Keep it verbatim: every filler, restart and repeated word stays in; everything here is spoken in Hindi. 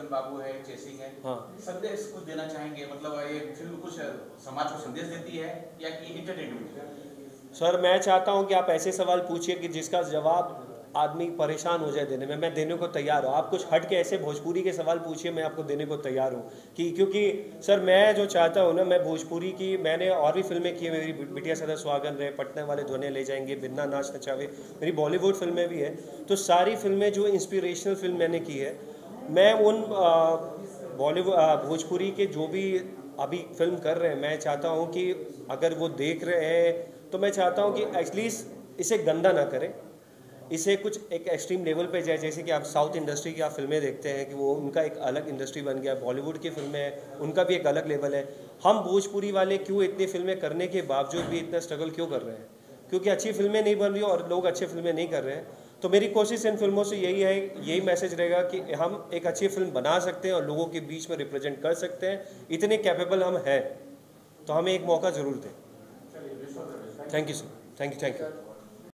चेतन बाबू है, चेसिंग है, हाँ। संदेश कुछ देना चाहेंगे, मतलब ये फिल्म कुछ समाज को संदेश देती है या कि एंटरटेनमेंट? सर मैं चाहता हूँ कि आप ऐसे सवाल पूछिए कि जिसका जवाब आदमी परेशान हो जाए देने में, मैं देने को तैयार हूँ। आप कुछ हट के ऐसे भोजपुरी के सवाल पूछिए, मैं आपको देने को तैयार हूँ कि क्योंकि सर मैं जो चाहता हूँ ना, मैं भोजपुरी की, मैंने और भी फिल्में की हैं, मेरी बिटिया सदा सुहागन रहे, पटना वाले दुल्हनिया ले जाएंगे, बिन्ना नाच नचावे, मेरी बॉलीवुड फिल्में भी हैं। तो सारी फिल्में जो इंस्पिरेशनल फिल्म मैंने की है, मैं उन बॉलीवुड भोजपुरी के जो भी अभी फिल्म कर रहे हैं, मैं चाहता हूं कि अगर वो देख रहे हैं तो मैं चाहता हूं कि एटलीस्ट इसे गंदा ना करें, इसे कुछ एक एक्सट्रीम लेवल पे जाए। जैसे कि आप साउथ इंडस्ट्री की आप फिल्में देखते हैं कि वो उनका एक अलग इंडस्ट्री बन गया, बॉलीवुड की फिल्में हैं उनका भी एक अलग लेवल है। हम भोजपुरी वाले क्यों इतनी फिल्में करने के बावजूद भी इतना स्ट्रगल क्यों कर रहे हैं? क्योंकि अच्छी फिल्में नहीं बन रही और लोग अच्छी फिल्में नहीं कर रहे हैं। तो मेरी कोशिश इन फिल्मों से यही है, यही मैसेज रहेगा कि हम एक अच्छी फिल्म बना सकते हैं और लोगों के बीच में रिप्रेजेंट कर सकते हैं, इतने कैपेबल हम हैं, तो हमें एक मौका ज़रूर दें। Thank you sir, thank you, thank you.